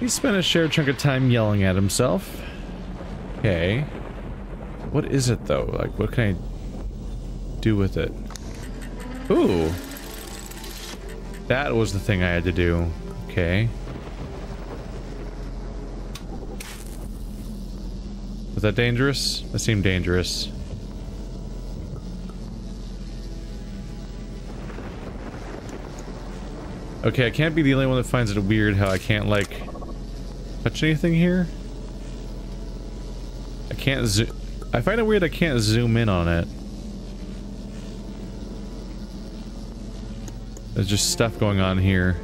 He spent a shared chunk of time yelling at himself. Okay. What is it, though? Like, what can I do with it? Ooh. That was the thing I had to do. Okay. Was that dangerous? That seemed dangerous. Okay, I can't be the only one that finds it weird how I can't, like, touch anything here. I can't zoom. I find it weird I can't zoom in on it. There's just stuff going on here.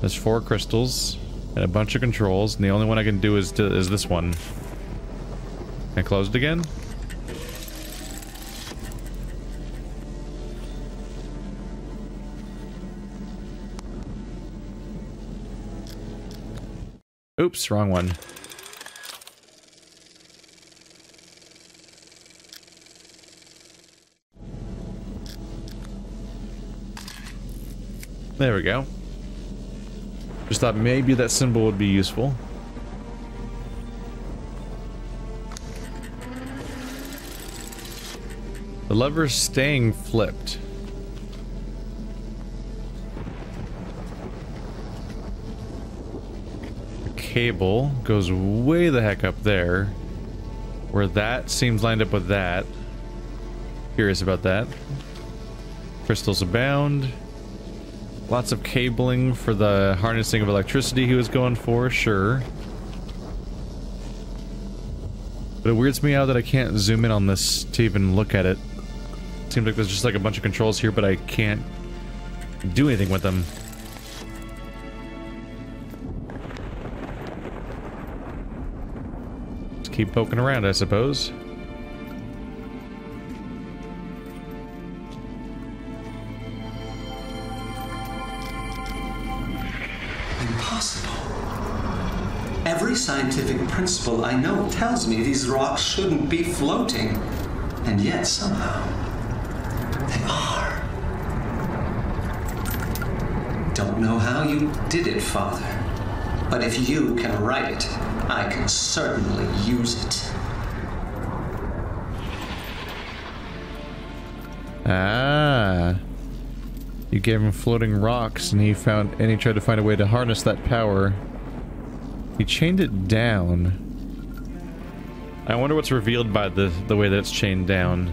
There's 4 crystals and a bunch of controls, and the only one I can do is this one. Can I close it again? Oops, wrong one. There we go. Just thought maybe that symbol would be useful. The lever's staying flipped. Cable goes way the heck up there, where that seems lined up with that. Curious about that. Crystals abound. Lots of cabling for the harnessing of electricity he was going for, sure. But it weirds me out that I can't zoom in on this to even look at it. Seems like there's just like a bunch of controls here, but I can't do anything with them. Keep poking around, I suppose. Impossible. Every scientific principle I know tells me these rocks shouldn't be floating, and yet somehow they are. Don't know how you did it, Father, but if you can write it, I can certainly use it. Ah. You gave him floating rocks and he tried to find a way to harness that power. He chained it down. I wonder what's revealed by the way that it's chained down.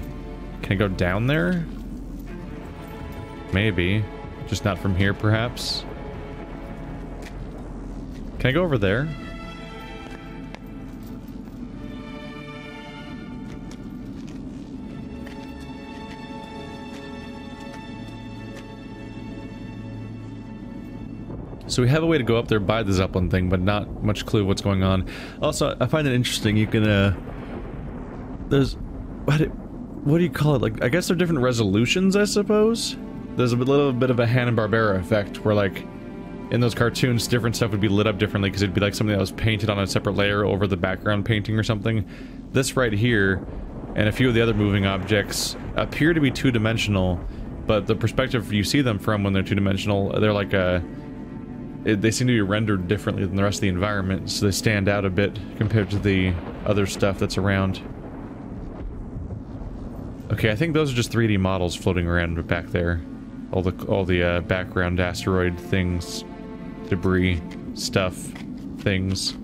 Can I go down there? Maybe. Just not from here, perhaps. Can I go over there? So we have a way to go up there by the Zeppelin thing, but not much clue what's going on. Also, I find it interesting, you can, there's... What do you call it? Like, I guess there are different resolutions, I suppose? There's a little bit of a Hanna-Barbera effect, where, like, in those cartoons, different stuff would be lit up differently, because it'd be like something that was painted on a separate layer over the background painting or something. This right here, and a few of the other moving objects, appear to be two-dimensional, but the perspective you see them from when they're two-dimensional, they're like a... They seem to be rendered differently than the rest of the environment, so they stand out a bit compared to the other stuff that's around. Okay, I think those are just 3D models floating around back there. All the background asteroid things, debris, stuff, things.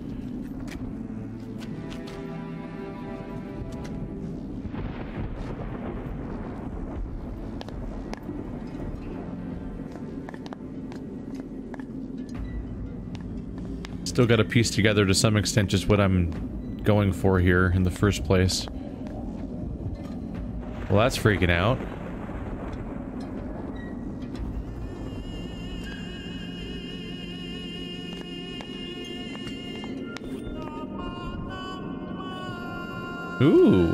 Still got to piece together to some extent just what I'm going for here in the first place. Well, that's freaking out. Ooh.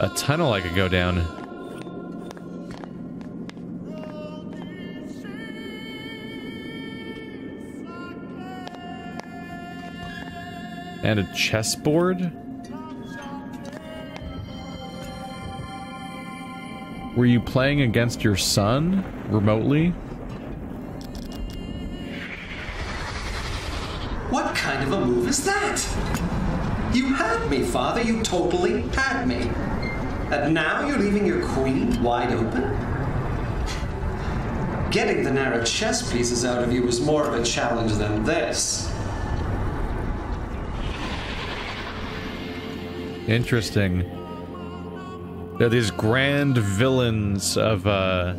A tunnel I could go down. And a chessboard? Were you playing against your son? Remotely? What kind of a move is that? You had me, Father. You totally had me. And now you're leaving your queen wide open? Getting the narrow chess pieces out of you was more of a challenge than this. Interesting. They're these grand villains of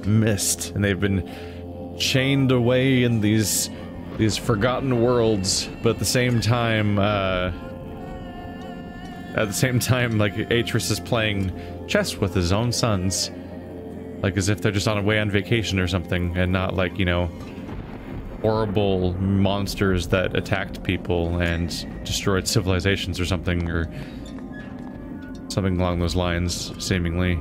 Myst, and they've been chained away in these forgotten worlds, but at the same time, like, Atrus is playing chess with his own sons, like as if they're just on a way on vacation or something, and not like, you know, horrible monsters that attacked people and destroyed civilizations or something, or something along those lines, seemingly.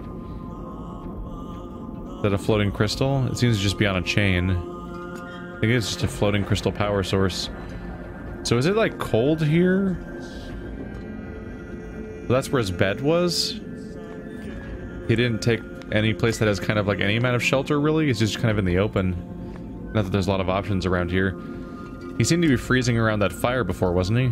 Is that a floating crystal? It seems to just be on a chain. I think it's just a floating crystal power source. So is it, like, cold here? Well, that's where his bed was? He didn't take any place that has kind of, like, any amount of shelter, really? It's just kind of in the open. Not that there's a lot of options around here. He seemed to be freezing around that fire before, wasn't he?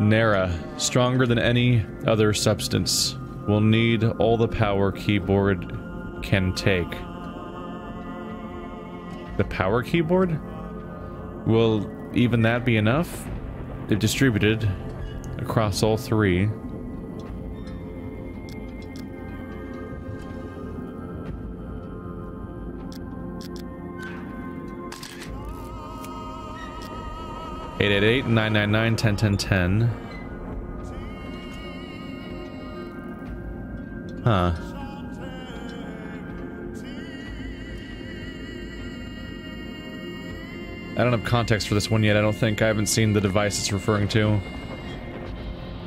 Nera, stronger than any other substance, will need all the power keyboard can take. The power keyboard? Will even that be enough? It distributed across all three. Eight, 888 999 1010 10. Huh. I don't have context for this one yet, I don't think. I haven't seen the device it's referring to.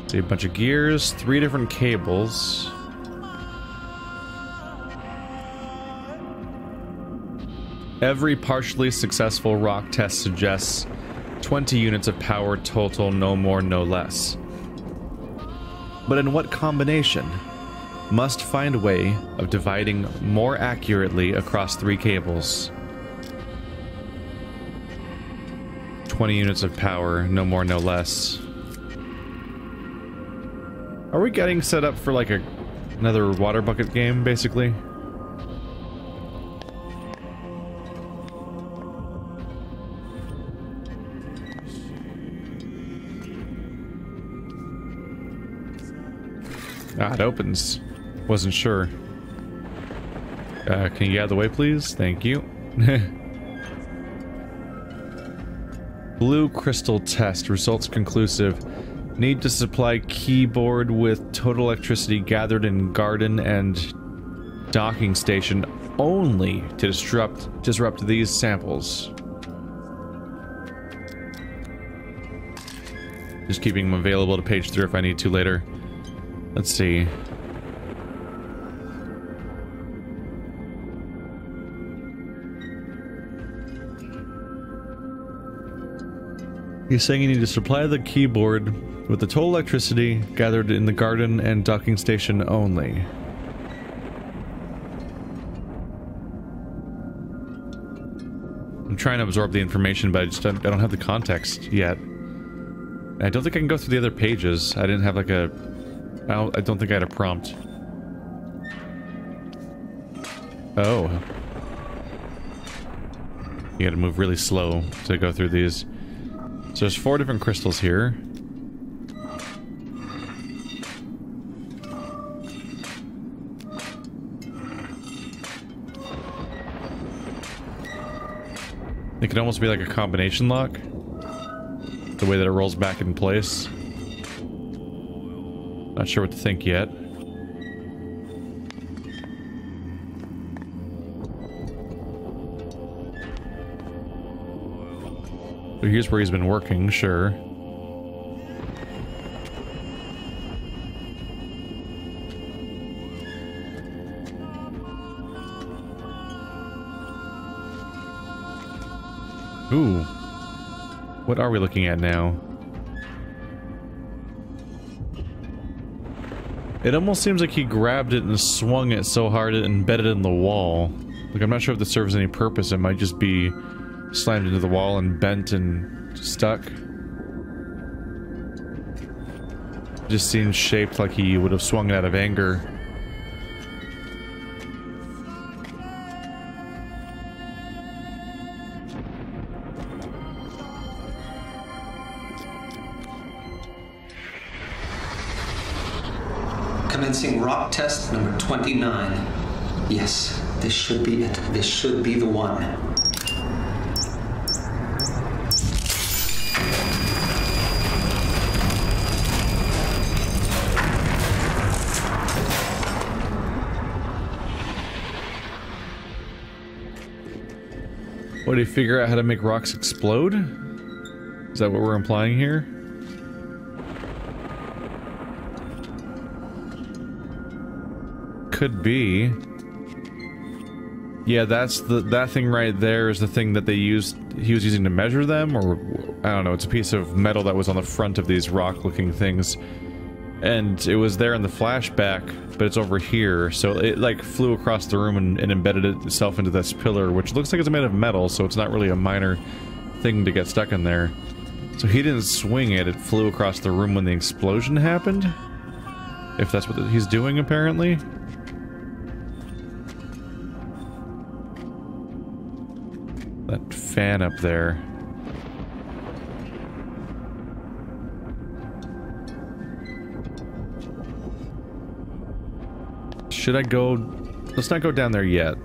See, a bunch of gears, 3 different cables. Every partially successful rock test suggests 20 units of power total, no more, no less. But in what combination? Must find a way of dividing more accurately across 3 cables. 20 units of power, no more, no less. Are we getting set up for like another water bucket game, basically? Ah, it opens. Wasn't sure. Can you get out of the way, please? Thank you. Blue crystal test. Results conclusive. Need to supply keyboard with total electricity gathered in garden and docking station only to disrupt these samples. Just keeping them available to page through if I need to later. Let's see. He's saying you need to supply the keyboard with the total electricity gathered in the garden and docking station only. I'm trying to absorb the information, but I don't have the context yet. I don't think I can go through the other pages. I didn't have like a... I don't think I had a prompt. Oh. You gotta move really slow to go through these. So there's 4 different crystals here. It could almost be like a combination lock. The way that it rolls back in place. Not sure what to think yet. So here's where he's been working, sure. Ooh. What are we looking at now? It almost seems like he grabbed it and swung it so hard it embedded in the wall. Like, I'm not sure if this serves any purpose. It might just be slammed into the wall and bent and stuck. It just seems shaped like he would have swung it out of anger. Commencing rock test number 29. Yes, this should be it. This should be the one. What, do you figure out how to make rocks explode? Is that what we're implying here? Could be. Yeah, that's that thing right there is the thing that they used. He was using to measure them, or I don't know. It's a piece of metal that was on the front of these rock-looking things, and it was there in the flashback, but it's over here. So it like flew across the room and embedded itself into this pillar, which looks like it's made of metal. So it's not really a minor thing to get stuck in there. So he didn't swing it; it flew across the room when the explosion happened. If that's what he's doing, apparently. That fan up there. Should I go? Let's not go down there yet.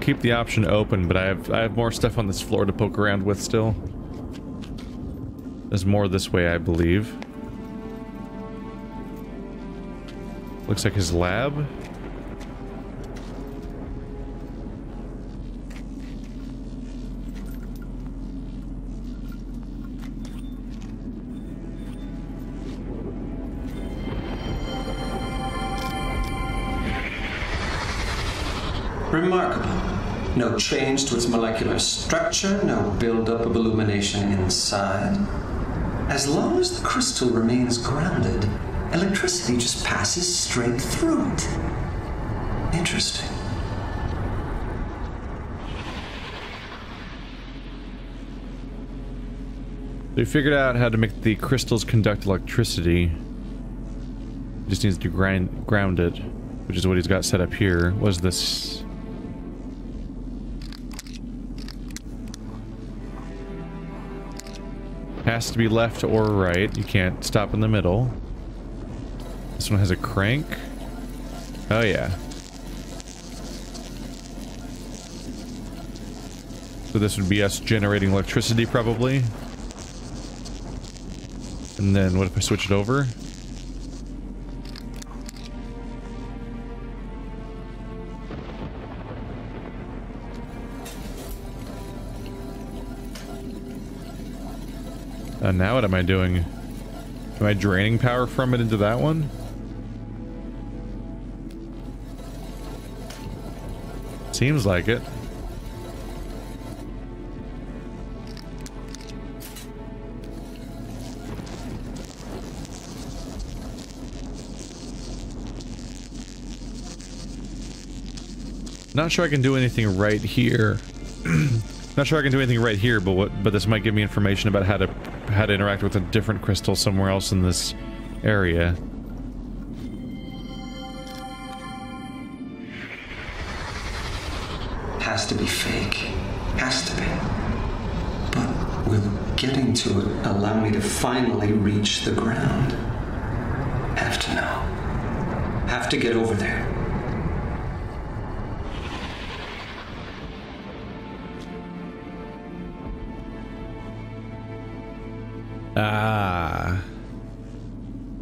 Keep the option open, but I have more stuff on this floor to poke around with still. There's more this way, I believe. Looks like his lab. Remarkable. No change to its molecular structure, no buildup of illumination inside. As long as the crystal remains grounded, electricity just passes straight through it. Interesting. They figured out how to make the crystals conduct electricity. Just needs to ground it, which is what he's got set up here. What is this? Has to be left or right. You can't stop in the middle. This one has a crank. Oh yeah. So this would be us generating electricity probably. And then what if I switch it over? Now what am I doing? Am I draining power from it into that one? Seems like it. Not sure I can do anything right here. Not sure I can do anything right here, but this might give me information about how to interact with a different crystal somewhere else in this area. Has to be fake. Has to be. But will getting to it allow me to finally reach the ground? Have to know. Have to get over there. Ah.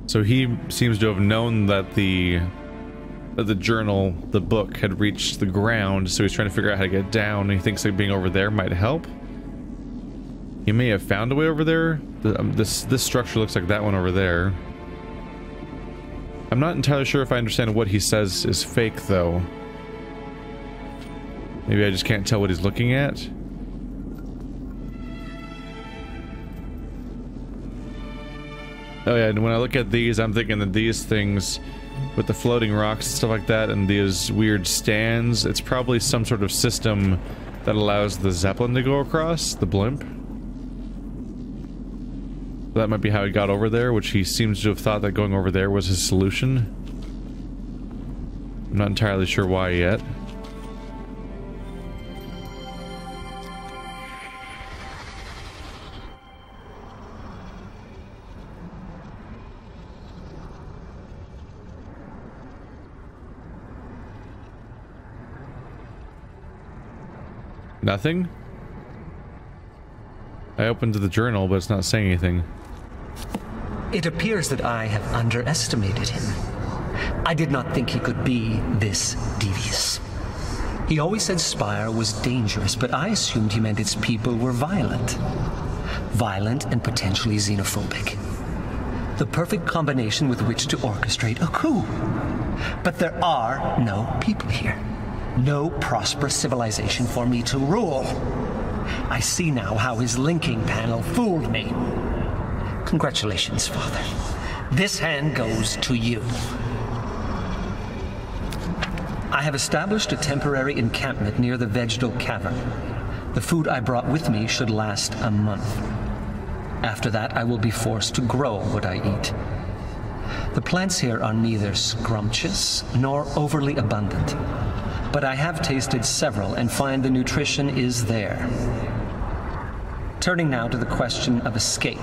So he seems to have known that the journal, the book, had reached the ground, so he's trying to figure out how to get down. He thinks that being over there might help. He may have found a way over there. This structure looks like that one over there. I'm not entirely sure if I understand what he says is fake, though. Maybe I just can't tell what he's looking at. Oh yeah, and when I look at these, I'm thinking that these things with the floating rocks and stuff like that and these weird stands, it's probably some sort of system that allows the Zeppelin to go across, the blimp. That might be how he got over there, which he seems to have thought that going over there was his solution. I'm not entirely sure why yet. Nothing? I opened the journal, but it's not saying anything. It appears that I have underestimated him. I did not think he could be this devious. He always said Spire was dangerous, but I assumed he meant its people were violent. Violent and potentially xenophobic. The perfect combination with which to orchestrate a coup. But there are no people here. No prosperous civilization for me to rule. I see now how his linking panel fooled me. Congratulations, Father. This hand goes to you. I have established a temporary encampment near the vegetal cavern. The food I brought with me should last a month. After that, I will be forced to grow what I eat. The plants here are neither scrumptious nor overly abundant. But I have tasted several and find the nutrition is there. Turning now to the question of escape.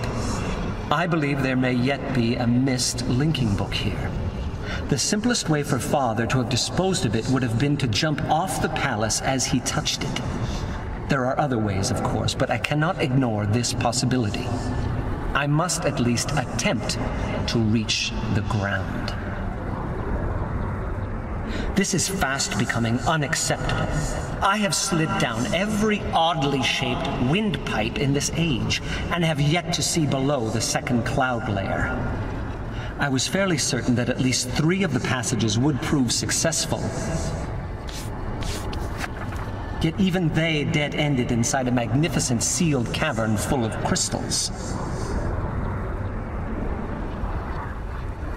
I believe there may yet be a missed linking book here. The simplest way for Father to have disposed of it would have been to jump off the palace as he touched it. There are other ways, of course, but I cannot ignore this possibility. I must at least attempt to reach the ground. This is fast becoming unacceptable. I have slid down every oddly shaped windpipe in this age, and have yet to see below the second cloud layer. I was fairly certain that at least 3 of the passages would prove successful. Yet even they dead-ended inside a magnificent sealed cavern full of crystals.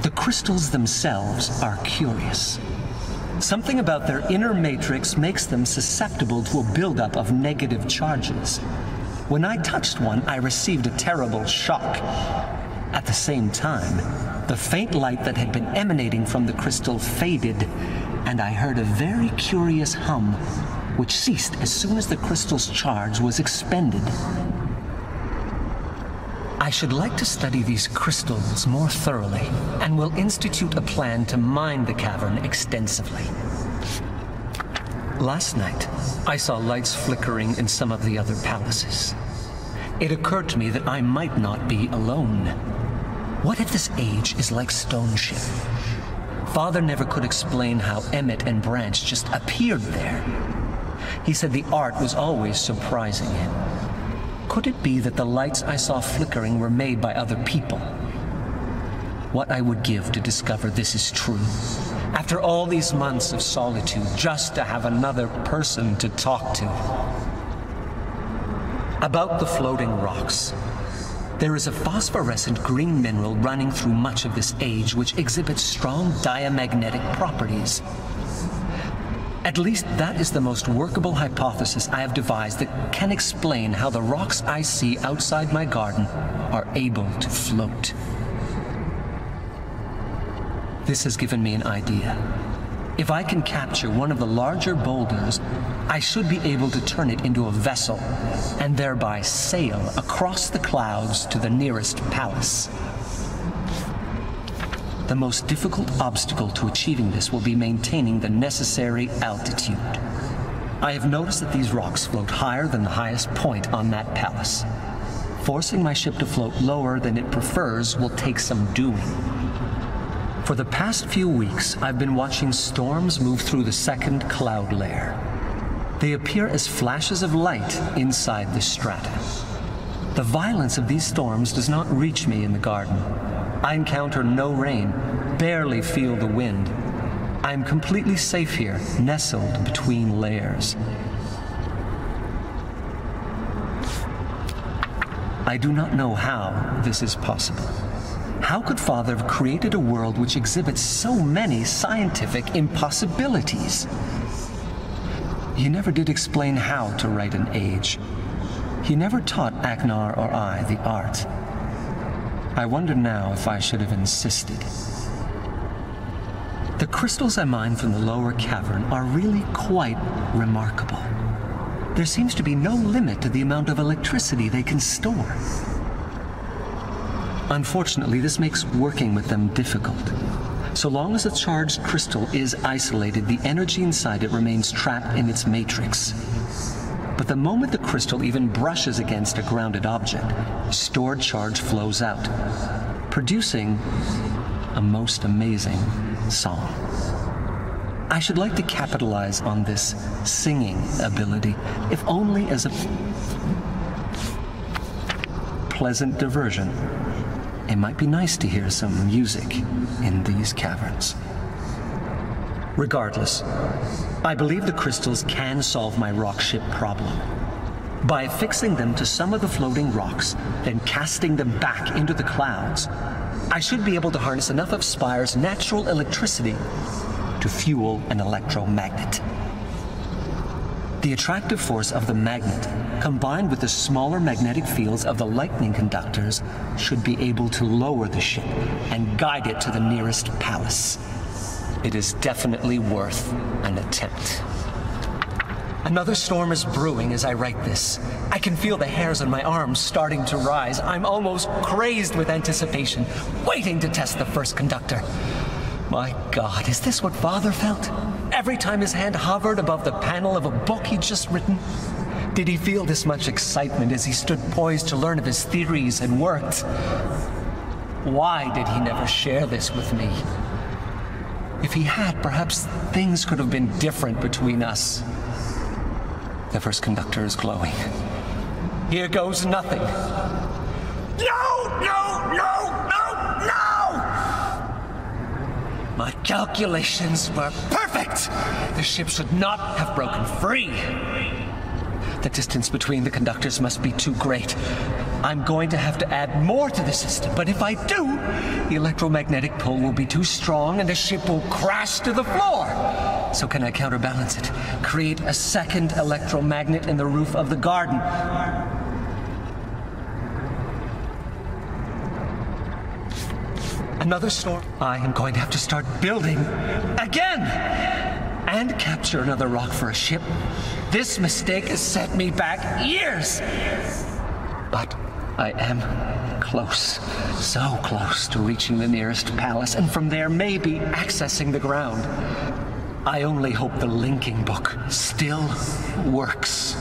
The crystals themselves are curious. Something about their inner matrix makes them susceptible to a buildup of negative charges. When I touched one, I received a terrible shock. At the same time, the faint light that had been emanating from the crystal faded, and I heard a very curious hum, which ceased as soon as the crystal's charge was expended. I should like to study these crystals more thoroughly, and will institute a plan to mine the cavern extensively. Last night, I saw lights flickering in some of the other palaces. It occurred to me that I might not be alone. What if this age is like Stoneship? Father never could explain how Emmett and Branch just appeared there. He said the art was always surprising him. Could it be that the lights I saw flickering were made by other people? What I would give to discover this is true. After all these months of solitude, just to have another person to talk to. About the floating rocks. There is a phosphorescent green mineral running through much of this age, which exhibits strong diamagnetic properties. At least that is the most workable hypothesis I have devised that can explain how the rocks I see outside my garden are able to float. This has given me an idea. If I can capture one of the larger boulders, I should be able to turn it into a vessel and thereby sail across the clouds to the nearest palace. The most difficult obstacle to achieving this will be maintaining the necessary altitude. I have noticed that these rocks float higher than the highest point on that palace. Forcing my ship to float lower than it prefers will take some doing. For the past few weeks, I've been watching storms move through the second cloud layer. They appear as flashes of light inside the strata. The violence of these storms does not reach me in the garden. I encounter no rain, barely feel the wind. I am completely safe here, nestled between layers. I do not know how this is possible. How could Father have created a world which exhibits so many scientific impossibilities? He never did explain how to write an age. He never taught Achenar or I the art. I wonder now if I should have insisted. The crystals I mined from the lower cavern are really quite remarkable. There seems to be no limit to the amount of electricity they can store. Unfortunately, this makes working with them difficult. So long as a charged crystal is isolated, the energy inside it remains trapped in its matrix. But the moment the crystal even brushes against a grounded object, stored charge flows out, producing a most amazing song. I should like to capitalize on this singing ability, if only as a pleasant diversion. It might be nice to hear some music in these caverns. Regardless, I believe the crystals can solve my rock ship problem. By affixing them to some of the floating rocks, then casting them back into the clouds, I should be able to harness enough of Spire's natural electricity to fuel an electromagnet. The attractive force of the magnet, combined with the smaller magnetic fields of the lightning conductors, should be able to lower the ship and guide it to the nearest palace. It is definitely worth an attempt. Another storm is brewing as I write this. I can feel the hairs on my arms starting to rise. I'm almost crazed with anticipation, waiting to test the first conductor. My God, is this what Father felt? Every time his hand hovered above the panel of a book he'd just written? Did he feel this much excitement as he stood poised to learn if his theories had worked? Why did he never share this with me? If he had, perhaps things could have been different between us. The first conductor is glowing. Here goes nothing. No, no, no, no, no! My calculations were perfect! The ship should not have broken free. The distance between the conductors must be too great. I'm going to have to add more to the system, but if I do, the electromagnetic pull will be too strong and the ship will crash to the floor. So can I counterbalance it? Create a second electromagnet in the roof of the garden? Another storm. I am going to have to start building again and capture another rock for a ship. This mistake has set me back years. But I am close, so close to reaching the nearest palace, and from there maybe accessing the ground. I only hope the linking book still works.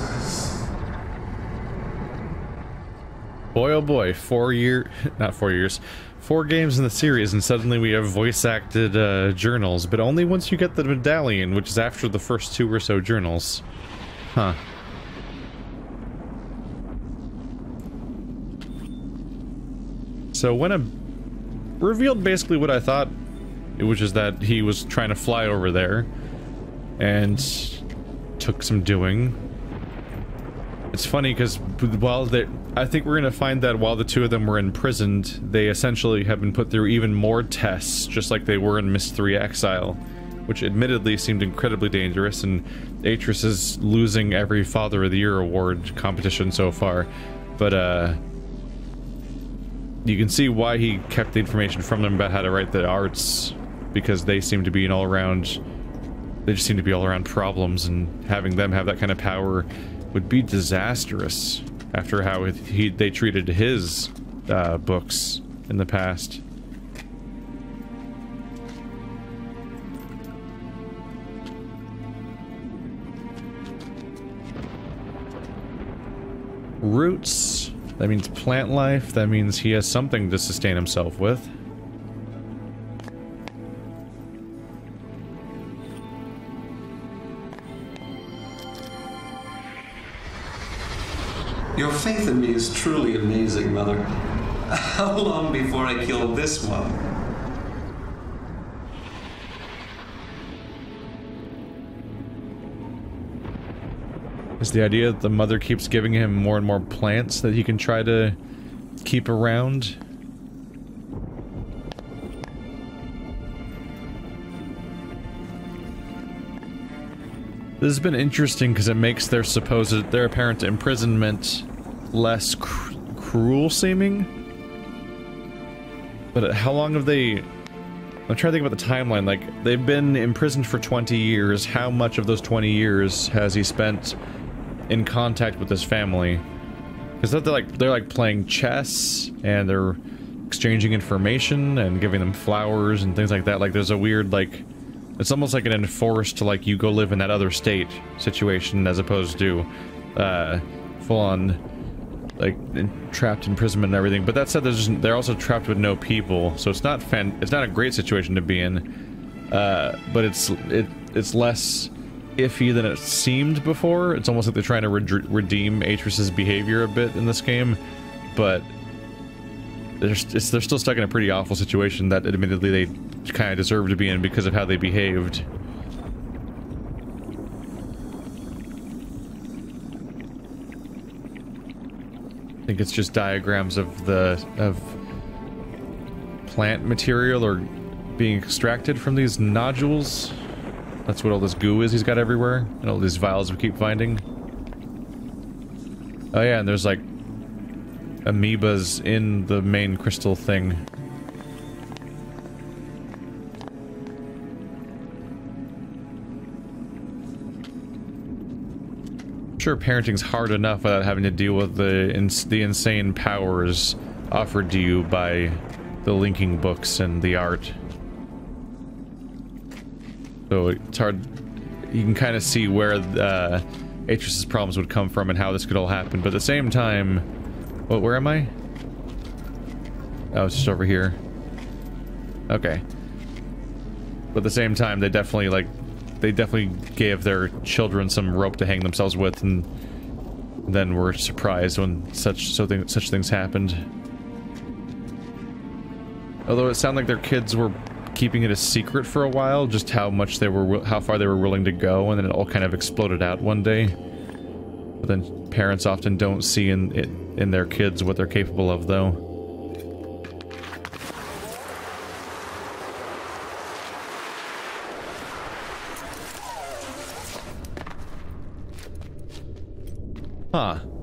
Boy, oh boy, 4 games in the series, and suddenly we have voice-acted journals, but only once you get the medallion, which is after the first 2 or so journals. Huh. So when I revealed basically what I thought, it was just that he was trying to fly over there and took some doing. It's funny because while they, I think we're going to find that while the 2 of them were imprisoned, they essentially have been put through even more tests, just like they were in Myst III: Exile, which admittedly seemed incredibly dangerous, and Atrus is losing every Father of the Year award competition so far, but you can see why he kept the information from them about how to write the arts, because they seem to be an all-around... They just seem to be all-around problems, and having them have that kind of power would be disastrous after how they treated his books in the past. Roots... That means plant life, that means he has something to sustain himself with. Your faith in me is truly amazing, Mother. How long before I kill this one? Is the idea that the mother keeps giving him more and more plants that he can try to keep around? This has been interesting because it makes their supposed, their apparent imprisonment less cruel seeming. But how long have they... I'm trying to think about the timeline. Like, they've been imprisoned for 20 years. How much of those 20 years has he spent in contact with his family? Because they're like playing chess, and they're exchanging information and giving them flowers and things like that. Like, there's a weird, like... It's almost like an enforced, like, you go live in that other state situation, as opposed to, full-on... like trapped imprisonment and everything. But that said, they're also trapped with no people, so it's not a great situation to be in, but it's less iffy than it seemed before. It's almost like they're trying to redeem Atrus's behavior a bit in this game, but they're still stuck in a pretty awful situation that admittedly they kind of deserve to be in because of how they behaved. I think it's just diagrams of plant material or being extracted from these nodules. That's what all this goo is he's got everywhere, and all these vials we keep finding. Oh yeah, and there's like amoebas in the main crystal thing. Sure, parenting's hard enough without having to deal with the insane powers offered to you by the linking books and the art. So it's hard. You can kind of see where Atrus's problems would come from and how this could all happen. But at the same time, what? Where am I? Oh, it's just over here. Okay. But at the same time, they definitely like. They definitely gave their children some rope to hang themselves with, and then were surprised when such things happened. Although it sounded like their kids were keeping it a secret for a while, just how far they were willing to go, and then it all kind of exploded out one day. But then parents often don't see in their kids what they're capable of, though. Huh.